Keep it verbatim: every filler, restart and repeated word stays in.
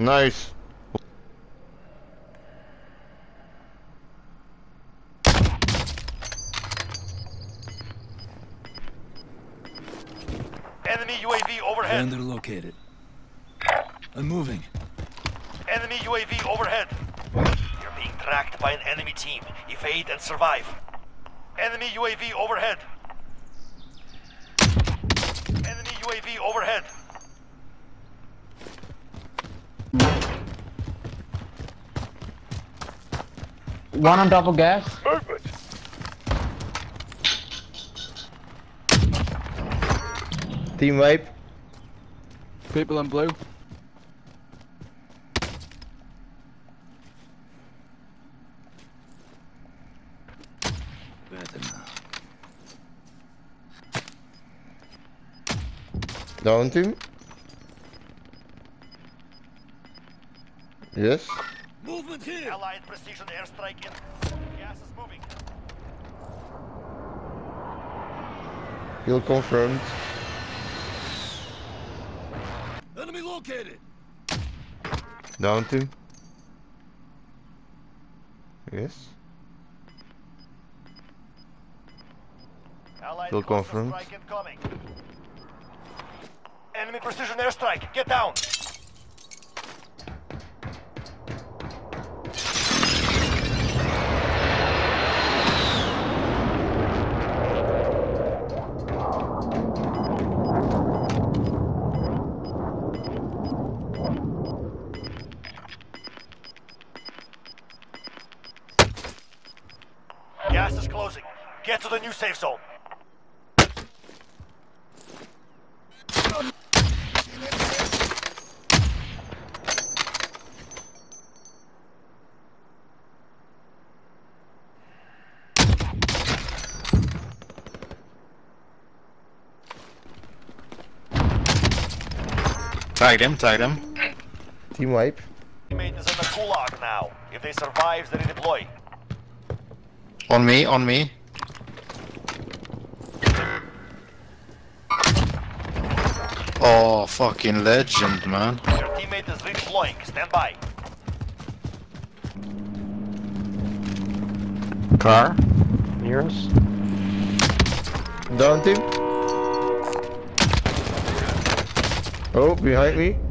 Nice. Enemy U A V overhead. Lander located. I'm moving. Enemy U A V overhead. You're being tracked by an enemy team. Evade and survive. Enemy U A V overhead. Enemy U A V overhead. One on top of gas. Perfect. Team wipe. People in blue. Down team. Yes. Movement here. Allied precision airstrike in. Gas is moving. Kill confirmed. Enemy located. Down team. Yes. Allied kill confirmed. Enemy precision airstrike, get down! Gas is closing. Get to the new safe zone. Tagged him, tagged him. Team wipe. Teammate is in the gulag now. If they survive, they redeploy. On me, on me. Oh, fucking legend, man. Your teammate is redeploying. Stand by. Car. Near us. Down team. Oh, behind me.